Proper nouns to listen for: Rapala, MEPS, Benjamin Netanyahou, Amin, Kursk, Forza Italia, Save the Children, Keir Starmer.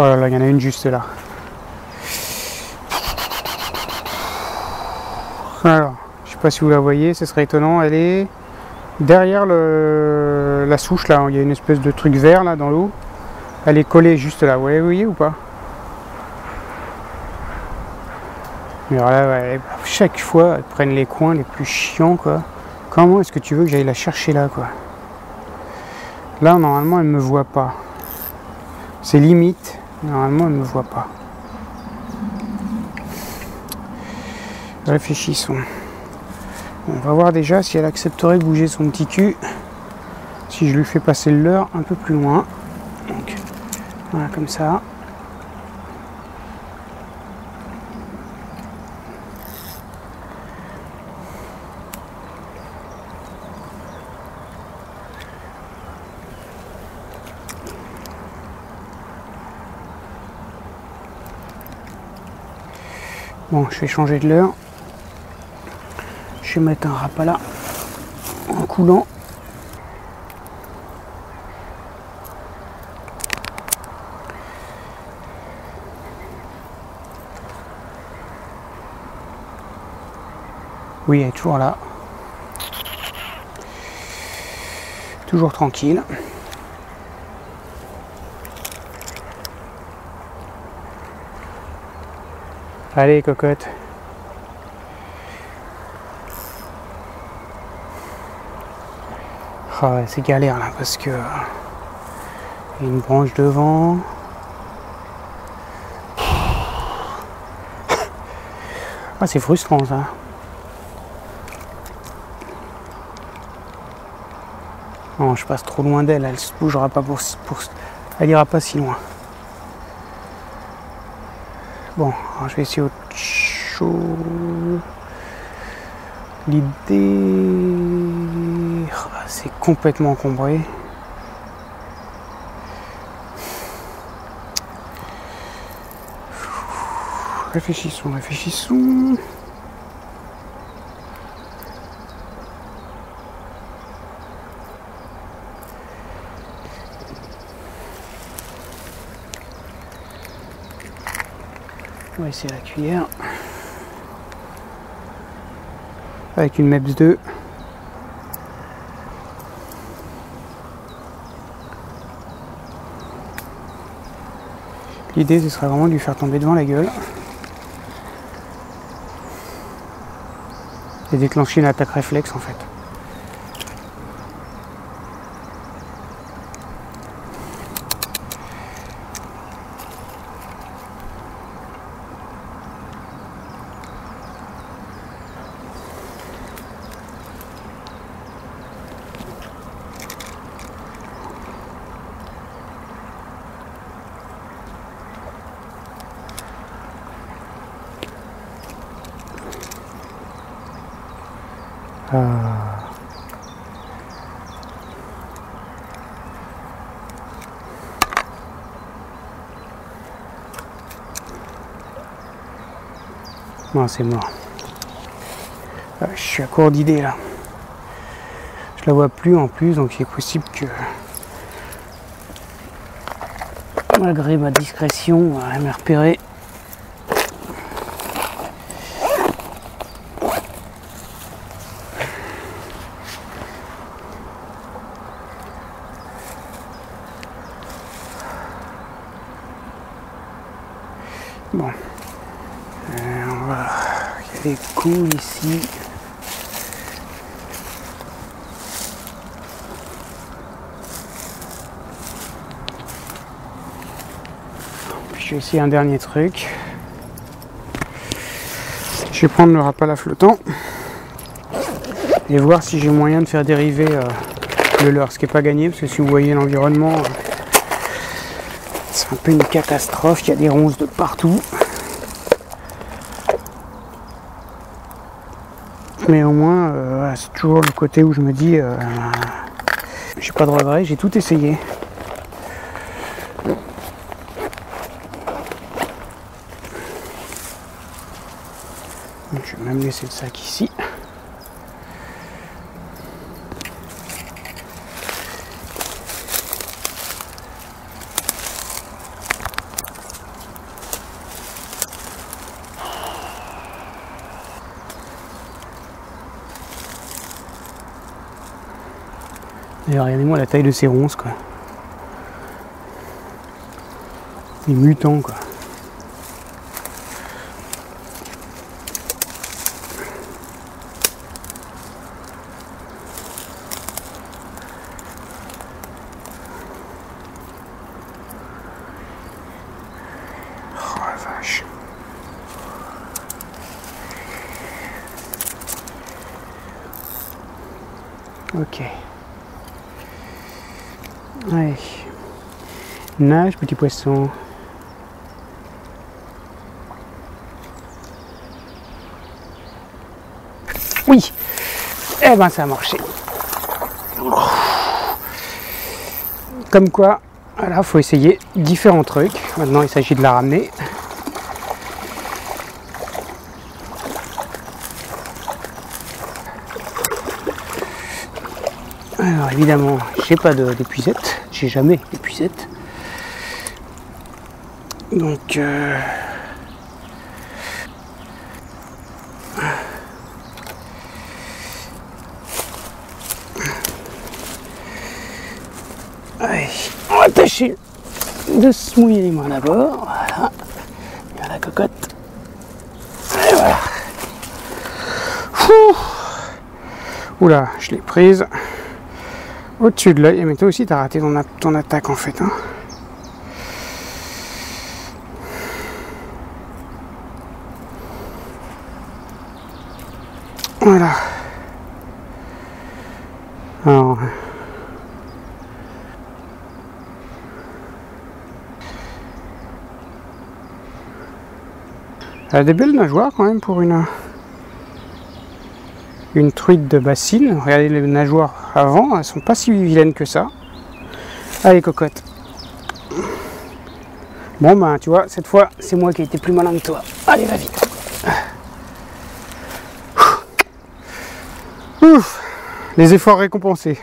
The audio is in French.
Oh là là, il y en a une juste là. Alors, je sais pas si vous la voyez, ce serait étonnant. Elle est derrière la souche là. Il y a une espèce de truc vert là dans l'eau. Elle est collée juste là. Vous voyez ou pas? Mais alors là, ouais, chaque fois, elles prennent les coins les plus chiants quoi. Comment est-ce que tu veux que j'aille la chercher là quoi? Là, normalement, elle me voit pas. C'est limite. Normalement, elle me voit pas. Réfléchissons. On va voir déjà si elle accepterait de bouger son petit cul. Si je lui fais passer le leurre un peu plus loin. Donc, voilà, comme ça. Bon, je vais changer de leurre. Je vais mettre un Rapala en coulant. Oui, elle est toujours là. Toujours tranquille. Allez, cocotte. Oh, c'est galère là parce que il y a une branche devant. Ah, c'est frustrant ça. Non, je passe trop loin d'elle, elle se bougera pas pour elle ira pas si loin. Bon, alors je vais essayer autre chose. L'idée... C'est complètement encombré. Réfléchissons, réfléchissons. On va essayer la cuillère. Avec une MEPS 2. L'idée, ce serait vraiment de lui faire tomber devant la gueule. Et déclencher une attaque réflexe, en fait. Non, c'est mort. Je suis à court d'idées là. Je la vois plus en plus, donc il est possible que malgré ma discrétion, elle m'a repéré. Bon, on va y aller cool ici. Puis je vais essayer un dernier truc. Je vais prendre le Rapala flottant et voir si j'ai moyen de faire dériver le leurre, ce qui n'est pas gagné parce que si vous voyez l'environnement. C'est un peu une catastrophe, il y a des ronces de partout. Mais au moins, c'est toujours le côté où je me dis, j'ai pas de regret, j'ai tout essayé. Donc, je vais même laisser le sac ici. Et regardez-moi la taille de ces ronces, quoi. C'est mutant, quoi. Ok. Allez. Nage, petit poisson. Oui. Eh ben, ça a marché. Comme quoi, voilà, faut essayer différents trucs. Maintenant, il s'agit de la ramener. Alors évidemment, j'ai pas d'épuisette, j'ai jamais d'épuisette. Donc allez, on va tâcher de se mouiller les mains d'abord. Voilà. Il y a la cocotte. Et voilà. Ouh. Oula, je l'ai prise. Au-dessus de l'œil, mais toi aussi t'as raté ton attaque en fait. Hein. Voilà. Alors. Elle a des belles nageoires quand même pour une truite de bassine. Regardez les nageoires avant, elles sont pas si vilaines que ça. Allez cocotte. Bon ben tu vois, cette fois c'est moi qui ai été plus malin que toi. Allez va vite. Ouf, les efforts récompensés.